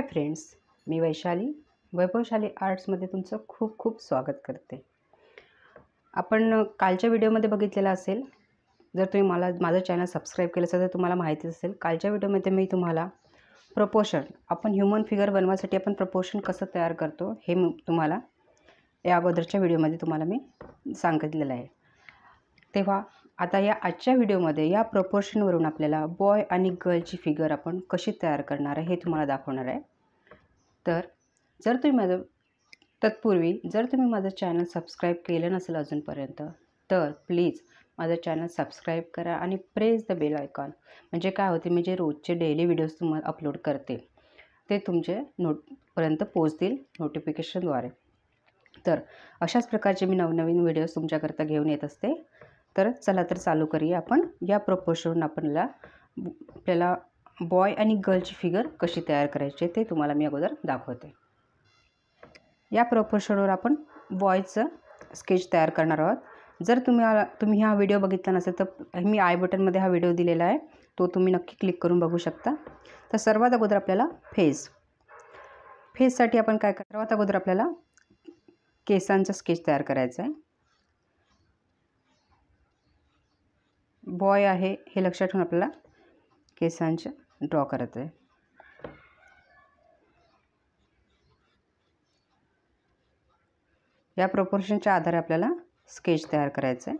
Hi friends, मी वैशाली वैभवशाली आर्ट्समध्ये तुमचं खूप खूप स्वागत करते। आपण कालच्या व्हिडिओमध्ये बघितलेला असेल, जर तुम्ही माझं चॅनल सबस्क्राइब केलं असेल तर तुम्हाला माहिती असेल। कालच्या व्हिडिओमध्ये मी तुम्हाला प्रोपोर्शन, आपण ह्यूमन फिगर बनवण्यासाठी आपण प्रोपोर्शन कसं तयार करतो हे तुम्हाला या अगोदरच्या व्हिडिओमध्ये तुम्हाला मी सांगितलेलं आहे। तेव्हा आता या आजच्या व्हिडिओमध्ये या प्रोपोर्शनवरून आपल्याला बॉय आणि गर्लची फिगर आपण कशी तयार करणार आहे हे तुम्हाला दाखवणार आहे। तर जर तुम्ही माझं चॅनल सबस्क्राइब केलं नसेल अजूनपर्यंत तर प्लीज माझं चॅनल सबस्क्राइब करा आणि प्रेस द बेल आयकॉन, म्हणजे काय होते, मी जे रोजचे डेली व्हिडिओज तुम्हाला अपलोड करते ते तुमचे नोटपर्यंत पोहोचतील नोटिफिकेशनद्वारे। तर अशाच प्रकारचे मी नवनवीन व्हिडिओज तुमच्याकरता घेऊन येत असते। तर चला तर चालू करूया आपण या प्रोपोर्शनवरून आपल्याला बॉय आणि गर्लची फिगर कशी तयार करायची ते तुम्हाला मी अगोदर दाखवते। या प्रोपोर्शनवर आपण बॉयचं स्केच तयार करणार आहोत। जर तुम्ही हा व्हिडिओ बघितला नसेल तर मी आय बटनमध्ये हा व्हिडिओ दिलेला आहे, तो तुम्ही नक्की क्लिक करून बघू शकता। तर सर्वात अगोदर आपल्याला फेससाठी आपण काय करणार आहोत, अगोदर आपल्याला केसांचा स्केच तयार करायचा आहे। बॉय आहे हे लक्षात ठेवून आपल्याला केसांचे ड्रॉ करायचं आहे। या प्रोपोर्शनच्या आधारे आपल्याला स्केच तयार करायचं आहे।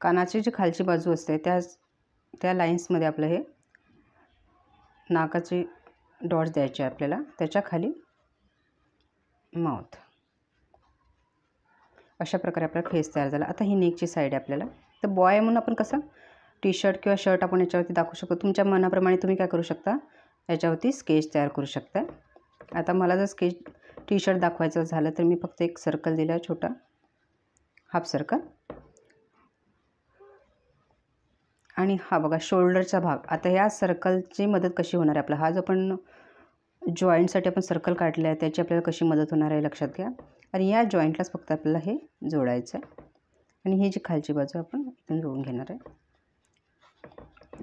कानाची जी खालची बाजू असते त्या लाईन्समध्ये आपलं हे नाकाचे डॉट्स द्यायचे आपल्याला, त्याच्या खाली माउथ, अशा प्रकारे आपला फेस तयार झाला। आता ही नेकची साईड आहे आपल्याला। तर बॉय म्हणून आपण कसं टी शर्ट किंवा शर्ट आपण याच्यावरती दाखवू शकतो। तुमच्या मनाप्रमाणे तुम्ही काय करू शकता, याच्यावरती स्केच तयार करू शकता। आता मला जर स्केच टी शर्ट दाखवायचं झालं तर मी फक्त एक सर्कल दिला, छोटा हाफ सर्कल, आणि हा बघा शोल्डरचा भाग। आता ह्या सर्कलची मदत कशी होणार आहे, आपला हा जो आपण जॉईंटसाठी आपण सर्कल काढलेला आहे त्याची आपल्याला कशी मदत होणार आहे लक्षात घ्या। आणि या जॉईंटलाच फक्त आपल्याला हे जोडायचं आहे आणि ही जी खालची बाजू आपण इथून जोडून घेणार आहे।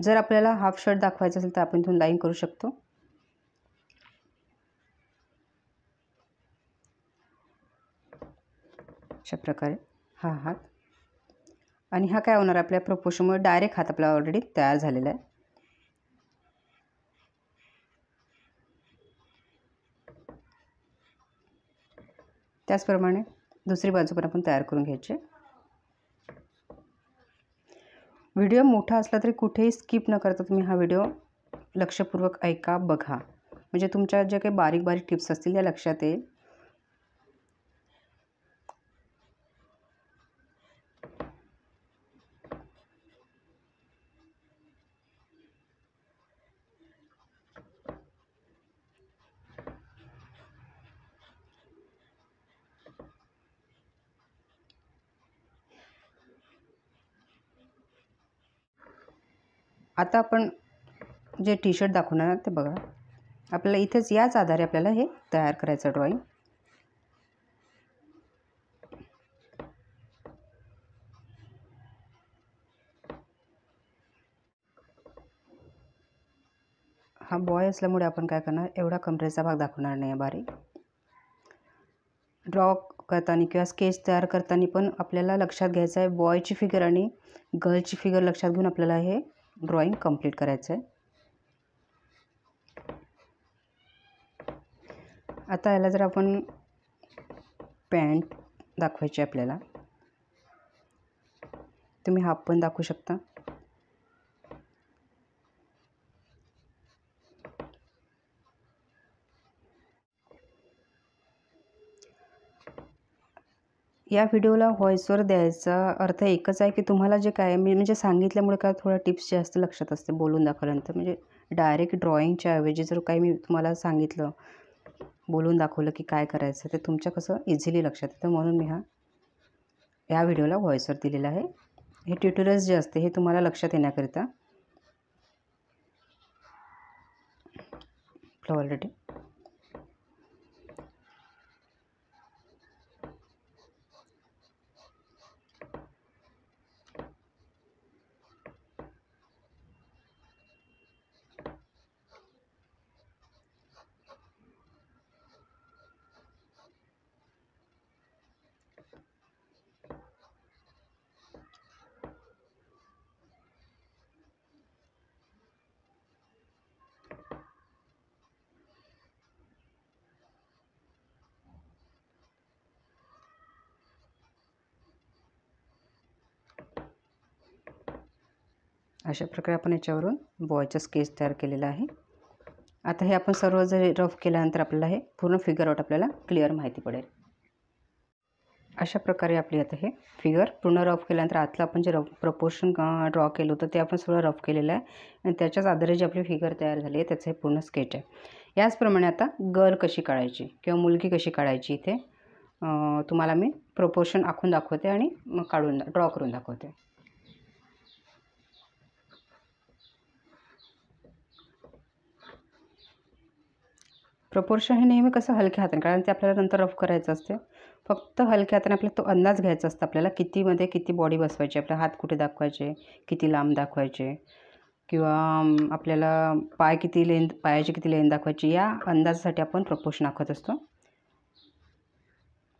जर आपल्याला हाफ शर्ट दाखवायचं असेल तर आपण इथून लाईन करू शकतो, अशा प्रकारे हा हात, आणि हा काय होणार आपल्या प्रोपोर्शनमुळे डायरेक्ट हात आपला ऑलरेडी तयार झालेला आहे। त्याचप्रमाणे दुसरी बाजू पण आपण तयार करून घ्यायची। व्हिडिओ मोठा असला तरी कुठेही स्किप न करता तुम्ही हा व्हिडिओ लक्षपूर्वक ऐका, बघा, म्हणजे तुमच्या ज्या काही बारीक बारीक टिप्स असतील त्या लक्षात येईल। आता आपण जे टी शर्ट दाखवणार आहोत ते बघा, आपल्याला इथेच याच आधारे आपल्याला हे तयार करायचं ड्रॉईंग। हा बॉय असल्यामुळे आपण काय करणार, एवढा कमरेचा भाग दाखवणार नाही बारीक। ड्रॉ करताना किंवा स्केच तयार करताना पण आपल्याला लक्षात घ्यायचं आहे बॉयची फिगर आणि गर्लची फिगर लक्षात घेऊन आपल्याला हे ड्रॉइंग कंप्लीट करायचं आहे। आता याला जर आपण पॅन्ट दाखवायची आपल्याला, तुम्ही हाफ पण दाखवू शकता। या व्हिडिओला व्हॉइसवर द्यायचा अर्थ एकच आहे की तुम्हाला जे काय मी म्हणजे सांगितल्यामुळे काय थोडा टिप्स जास्त लक्षात असते बोलून दाखवल्यानंतर, म्हणजे डायरेक्ट ड्रॉईंगच्या ऐवजी जर काही मी तुम्हाला सांगितलं बोलून दाखवलं की काय करायचं ते तुमच्या कसं इझिली लक्षात येतं, म्हणून मी या व्हिडिओला व्हॉइसवर दिलेला आहे। हे ट्युटोरियल्स जे असते हे तुम्हाला लक्षात येण्याकरिता ऑलरेडी अशा प्रकारे आपण याच्यावरून बॉयचा स्केच तयार केलेला आहे। आता हे आपण सर्व जर रफ केल्यानंतर आपल्याला हे पूर्ण फिगर आउट आपल्याला क्लिअर माहिती पडेल। अशा प्रकारे आपली आता हे फिगर पूर्ण रफ केल्यानंतर आतला आपण जे रफ प्रपोर्शन ड्रॉ केलं होतं ते आपण सगळं रफ केलेलं आहे आणि त्याच्याच आधारे जी आपली फिगर तयार झाली आहे त्याचं हे पूर्ण स्केच आहे। याचप्रमाणे आता गर्ल कशी काढायची किंवा मुलगी कशी काढायची इथे तुम्हाला मी प्रपोर्शन आखून दाखवते आणि मग काढून ड्रॉ करून दाखवते। प्रपोर्शन हे नेहमी कसं हलक्या हाताने, कारण ते आपल्याला नंतर रफ करायचं असते, फक्त हलक्या हाताने आपल्याला तो अंदाज घ्यायचा असतो आपल्याला कितीमध्ये किती बॉडी बसवायची, आपला हात कुठे दाखवायचे, किती लांब दाखवायचे किंवा आपल्याला पाय किती लेंथ, पायाची किती लेंथ दाखवायची, या अंदाजासाठी आपण प्रपोर्शन आखत असतो।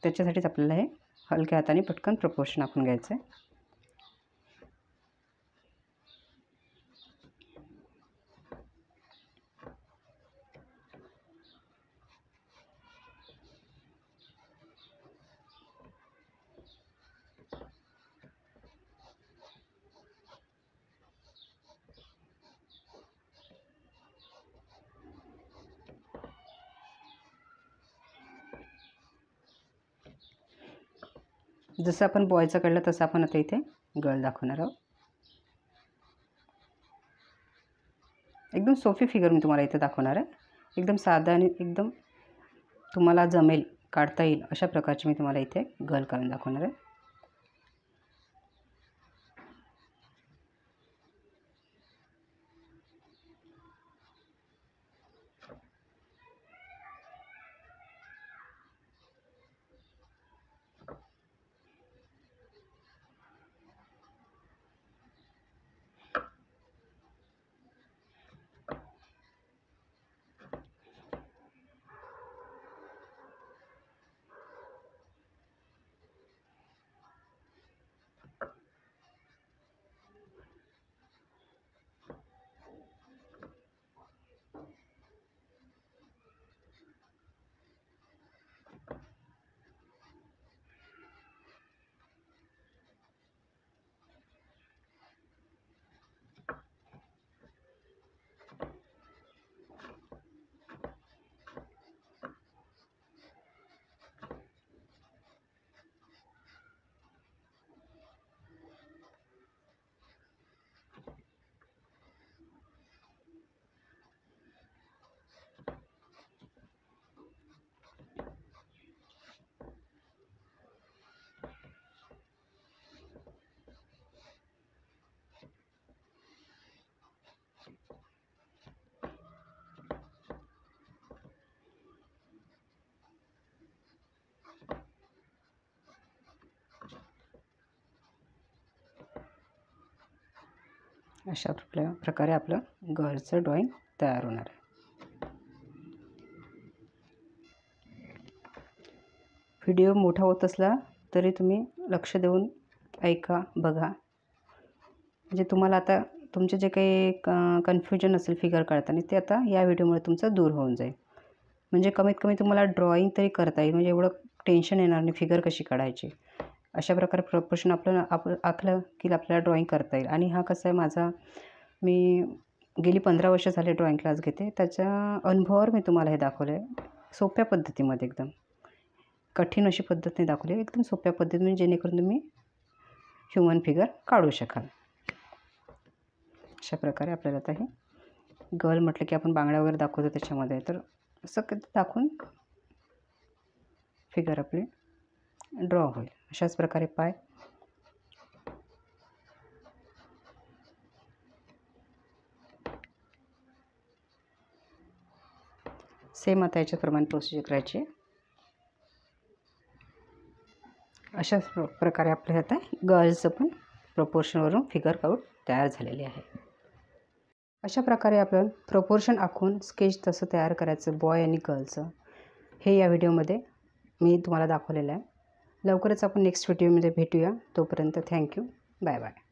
त्याच्यासाठीच आपल्याला हे हलक्या हाताने पटकन प्रपोर्शन आखून घ्यायचं आहे। जसं आपण बॉयचं काढलं तसं आपण आता इथे गर्ल दाखवणार आहोत। एकदम सोपी फिगर मी तुम्हाला इथे दाखवणार आहे, एकदम साधा आणि एकदम तुम्हाला जमेल, काढता येईल अशा प्रकारची मी तुम्हाला इथे गर्ल काढून दाखवणार आहे। अशा प्रकारे आपलं घरचं ड्रॉइंग तयार होणार आहे। व्हिडिओ मोठा होत असला तरी तुम्ही लक्ष देऊन ऐका बघा, म्हणजे तुम्हाला आता तुमचे जे काही कन्फ्युजन असेल फिगर काढताना ते आता या व्हिडिओमुळे तुमचं दूर होऊन जाईल, म्हणजे कमीत कमी तुम्हाला ड्रॉइंग तरी करता येईल, म्हणजे एवढं टेन्शन येणार नाही फिगर कशी काढायची। अशा प्रकारे प्रपोर्शन आपल्याला आखलं की आपल्याला ड्रॉइंग करता येईल। आणि हा कसा आहे माझा, मी गेली 15 वर्ष झाले ड्रॉइंग क्लास घेते, त्याच्या अनुभवावर मी तुम्हाला हे दाखवलं आहे सोप्या पद्धतीमध्ये, एकदम कठीण अशी पद्धत नाही दाखवली, एकदम सोप्या पद्धतीने जेणेकरून तुम्ही ह्युमन फिगर काढू शकाल। अशा प्रकारे आपल्याला आता हे गर्ल म्हटलं की आपण बांगड्या वगैरे दाखवतो त्याच्यामध्ये, तर असं दाखवून फिगर आपली ड्रॉ होईल। अशाच प्रकारे पाय सेम आता याच्याप्रमाणे प्रोसिजर करायची आहे. अशाच प्रकारे आपल्या आता गर्ल्सचं पण प्रोपोर्शनवरून फिगर आउट तयार झालेली आहे. अशा प्रकारे आपण प्रोपोर्शन आखून स्केच तसं तयार करायचं बॉय आणि गर्लचं, हे या व्हिडिओमध्ये मी तुम्हाला दाखवलेलं आहे. लवकरच आपण नेक्स्ट व्हिडिओमध्ये भेटूया. तोपर्यंत थँक्यू. Bye bye.